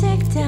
Take that.